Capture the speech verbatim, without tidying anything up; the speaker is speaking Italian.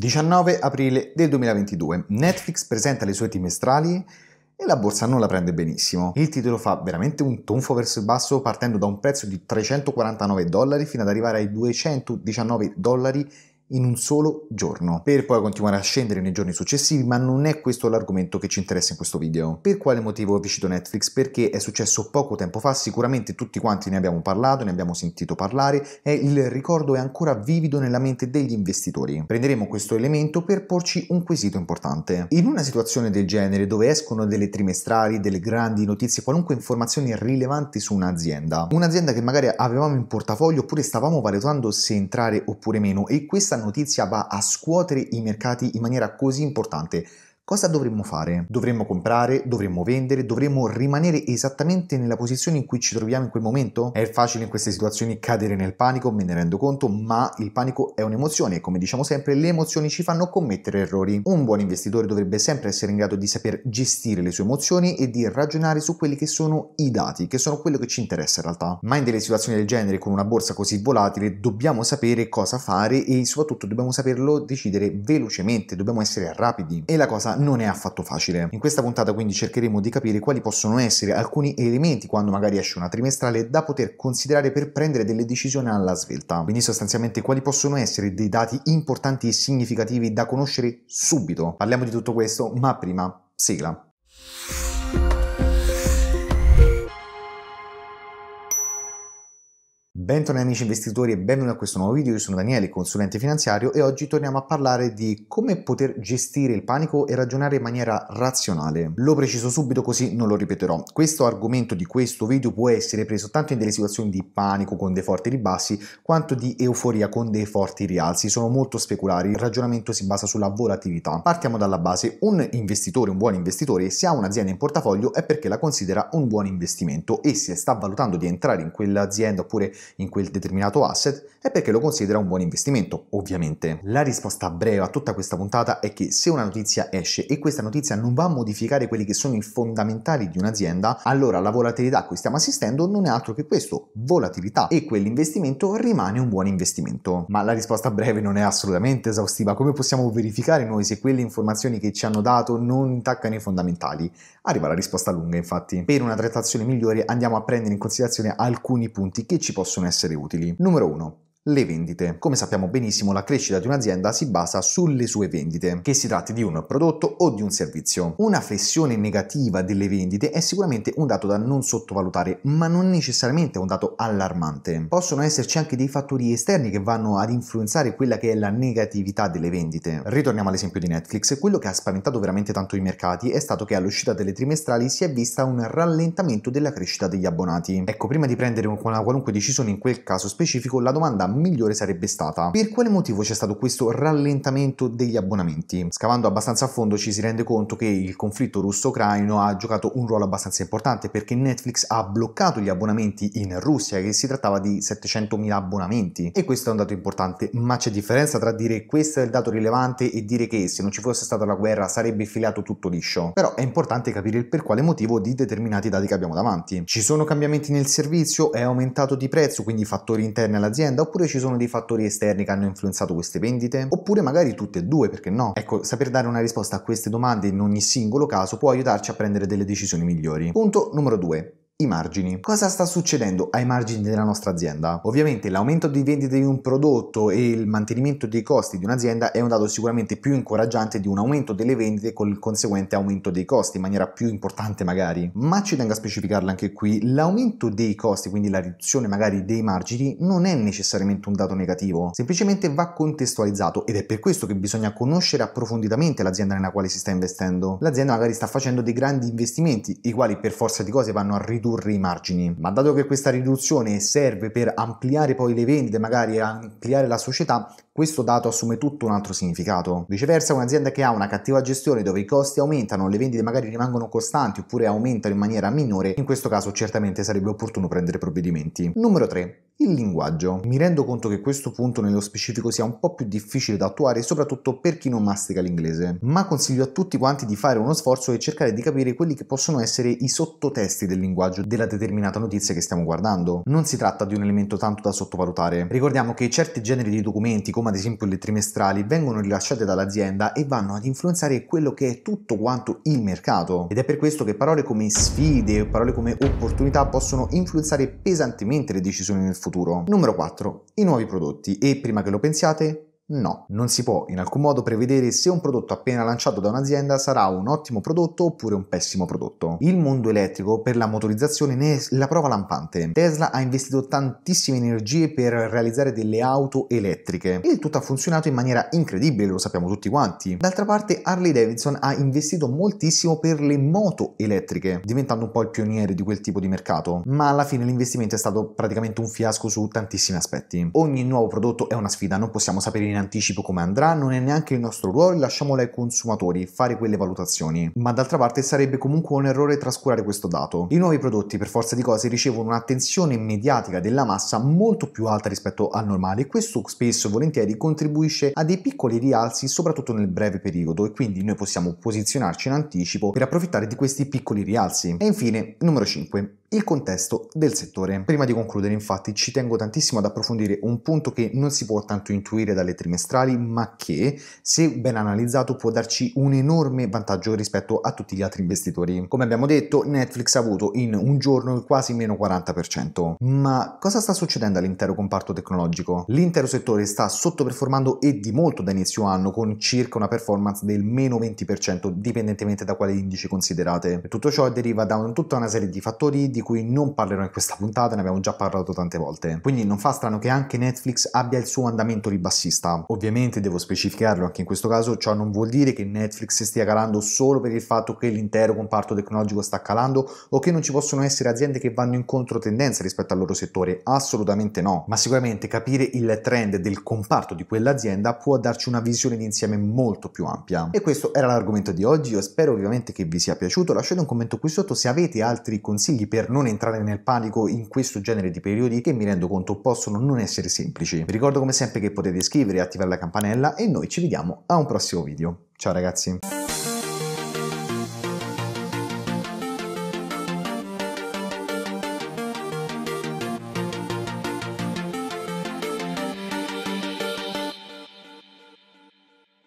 diciannove aprile del duemilaventidue, Netflix presenta le sue trimestrali e la borsa non la prende benissimo. Il titolo fa veramente un tonfo verso il basso, partendo da un prezzo di trecentoquarantanove dollari fino ad arrivare ai duecentodiciannove dollari in un solo giorno, per poi continuare a scendere nei giorni successivi, ma non è questo l'argomento che ci interessa in questo video. Per quale motivo vi cito Netflix? Perché è successo poco tempo fa, sicuramente tutti quanti ne abbiamo parlato, ne abbiamo sentito parlare, e il ricordo è ancora vivido nella mente degli investitori. Prenderemo questo elemento per porci un quesito importante. In una situazione del genere, dove escono delle trimestrali, delle grandi notizie, qualunque informazione rilevante su un'azienda, un'azienda che magari avevamo in portafoglio oppure stavamo valutando se entrare oppure meno, e questa notizia va a scuotere i mercati in maniera così importante, cosa dovremmo fare? Dovremmo comprare? Dovremmo vendere? Dovremmo rimanere esattamente nella posizione in cui ci troviamo in quel momento? È facile in queste situazioni cadere nel panico, me ne rendo conto, ma il panico è un'emozione e, come diciamo sempre, le emozioni ci fanno commettere errori. Un buon investitore dovrebbe sempre essere in grado di saper gestire le sue emozioni e di ragionare su quelli che sono i dati, che sono quello che ci interessa in realtà. Ma in delle situazioni del genere, con una borsa così volatile, dobbiamo sapere cosa fare e soprattutto dobbiamo saperlo decidere velocemente, dobbiamo essere rapidi. E la cosa non è affatto facile. In questa puntata quindi cercheremo di capire quali possono essere alcuni elementi, quando magari esce una trimestrale, da poter considerare per prendere delle decisioni alla svelta. Quindi sostanzialmente quali possono essere dei dati importanti e significativi da conoscere subito. Parliamo di tutto questo, ma prima sigla. Bentornati amici investitori e benvenuti a questo nuovo video. Io sono Daniele, consulente finanziario, e oggi torniamo a parlare di come poter gestire il panico e ragionare in maniera razionale. Lo preciso subito, così non lo ripeterò. Questo argomento di questo video può essere preso tanto in delle situazioni di panico con dei forti ribassi, quanto di euforia con dei forti rialzi. Sono molto speculari, il ragionamento si basa sulla volatilità. Partiamo dalla base: un investitore, un buon investitore, se ha un'azienda in portafoglio è perché la considera un buon investimento, e se sta valutando di entrare in quell'azienda oppure in quel determinato asset è perché lo considera un buon investimento, ovviamente. La risposta breve a tutta questa puntata è che se una notizia esce e questa notizia non va a modificare quelli che sono i fondamentali di un'azienda, allora la volatilità a cui stiamo assistendo non è altro che questo, volatilità, e quell'investimento rimane un buon investimento. Ma la risposta breve non è assolutamente esaustiva. Come possiamo verificare noi se quelle informazioni che ci hanno dato non intaccano i fondamentali? Arriva la risposta lunga, infatti. Per una trattazione migliore andiamo a prendere in considerazione alcuni punti che ci possono possono essere utili. Numero uno. Le vendite. Come sappiamo benissimo, la crescita di un'azienda si basa sulle sue vendite, che si tratti di un prodotto o di un servizio. Una flessione negativa delle vendite è sicuramente un dato da non sottovalutare, ma non necessariamente un dato allarmante. Possono esserci anche dei fattori esterni che vanno ad influenzare quella che è la negatività delle vendite. Ritorniamo all'esempio di Netflix. Quello che ha spaventato veramente tanto i mercati è stato che all'uscita delle trimestrali si è vista un rallentamento della crescita degli abbonati. Ecco, prima di prendere una qualunque decisione in quel caso specifico, la domanda migliore sarebbe stata: per quale motivo c'è stato questo rallentamento degli abbonamenti? Scavando abbastanza a fondo ci si rende conto che il conflitto russo-ucraino ha giocato un ruolo abbastanza importante, perché Netflix ha bloccato gli abbonamenti in Russia, che si trattava di settecentomila abbonamenti, e questo è un dato importante. Ma c'è differenza tra dire questo è il dato rilevante e dire che se non ci fosse stata la guerra sarebbe filato tutto liscio. Però è importante capire il per quale motivo di determinati dati che abbiamo davanti. Ci sono cambiamenti nel servizio? È aumentato di prezzo, quindi fattori interni all'azienda, oppure ci sono dei fattori esterni che hanno influenzato queste vendite, oppure magari tutte e due, perché no? Ecco, saper dare una risposta a queste domande in ogni singolo caso può aiutarci a prendere delle decisioni migliori. Punto numero due. I margini. Cosa sta succedendo ai margini della nostra azienda? Ovviamente l'aumento di vendite di un prodotto e il mantenimento dei costi di un'azienda è un dato sicuramente più incoraggiante di un aumento delle vendite con il conseguente aumento dei costi in maniera più importante magari. Ma ci tengo a specificarla anche qui: l'aumento dei costi, quindi la riduzione magari dei margini, non è necessariamente un dato negativo, semplicemente va contestualizzato, ed è per questo che bisogna conoscere approfonditamente l'azienda nella quale si sta investendo. L'azienda magari sta facendo dei grandi investimenti, i quali per forza di cose vanno a ridurre i margini, ma dato che questa riduzione serve per ampliare poi le vendite, magari ampliare la società, questo dato assume tutto un altro significato. Viceversa, un'azienda che ha una cattiva gestione, dove i costi aumentano, le vendite magari rimangono costanti oppure aumentano in maniera minore, in questo caso certamente sarebbe opportuno prendere provvedimenti. Numero tre. il linguaggio. Mi rendo conto che questo punto nello specifico sia un po' più difficile da attuare, soprattutto per chi non mastica l'inglese, ma consiglio a tutti quanti di fare uno sforzo e cercare di capire quelli che possono essere i sottotesti del linguaggio della determinata notizia che stiamo guardando. Non si tratta di un elemento tanto da sottovalutare. Ricordiamo che certi generi di documenti, come ad esempio le trimestrali, vengono rilasciate dall'azienda e vanno ad influenzare quello che è tutto quanto il mercato, ed è per questo che parole come sfide o parole come opportunità possono influenzare pesantemente le decisioni nel futuro. Numero quattro. I nuovi prodotti. E prima che lo pensiate, no, non si può in alcun modo prevedere se un prodotto appena lanciato da un'azienda sarà un ottimo prodotto oppure un pessimo prodotto. Il mondo elettrico per la motorizzazione ne è la prova lampante. Tesla ha investito tantissime energie per realizzare delle auto elettriche e il tutto ha funzionato in maniera incredibile, lo sappiamo tutti quanti. D'altra parte Harley Davidson ha investito moltissimo per le moto elettriche, diventando un po' il pioniere di quel tipo di mercato, ma alla fine l'investimento è stato praticamente un fiasco su tantissimi aspetti. Ogni nuovo prodotto è una sfida, non possiamo sapere in anticipo come andrà, non è neanche il nostro ruolo, lasciamolo ai consumatori fare quelle valutazioni, ma d'altra parte sarebbe comunque un errore trascurare questo dato. I nuovi prodotti per forza di cose ricevono un'attenzione mediatica della massa molto più alta rispetto al normale e questo spesso e volentieri contribuisce a dei piccoli rialzi soprattutto nel breve periodo, e quindi noi possiamo posizionarci in anticipo per approfittare di questi piccoli rialzi. E infine numero cinque. Il contesto del settore. Prima di concludere infatti ci tengo tantissimo ad approfondire un punto che non si può tanto intuire dalle trimestrali, ma che se ben analizzato può darci un enorme vantaggio rispetto a tutti gli altri investitori. Come abbiamo detto, Netflix ha avuto in un giorno il quasi meno quaranta per cento. Ma cosa sta succedendo all'intero comparto tecnologico? L'intero settore sta sottoperformando e di molto da inizio anno, con circa una performance del meno venti per cento dipendentemente da quale indice considerate. Tutto ciò deriva da un, tutta una serie di fattori di di cui non parlerò in questa puntata, ne abbiamo già parlato tante volte. Quindi non fa strano che anche Netflix abbia il suo andamento ribassista. Ovviamente devo specificarlo anche in questo caso, ciò non vuol dire che Netflix stia calando solo per il fatto che l'intero comparto tecnologico sta calando o che non ci possono essere aziende che vanno in controtendenza rispetto al loro settore, assolutamente no. Ma sicuramente capire il trend del comparto di quell'azienda può darci una visione d'insieme molto più ampia. E questo era l'argomento di oggi, io spero ovviamente che vi sia piaciuto, lasciate un commento qui sotto se avete altri consigli per non entrare nel panico in questo genere di periodi che mi rendo conto possono non essere semplici. Vi ricordo come sempre che potete iscrivervi e attivare la campanella e noi ci vediamo a un prossimo video. Ciao ragazzi!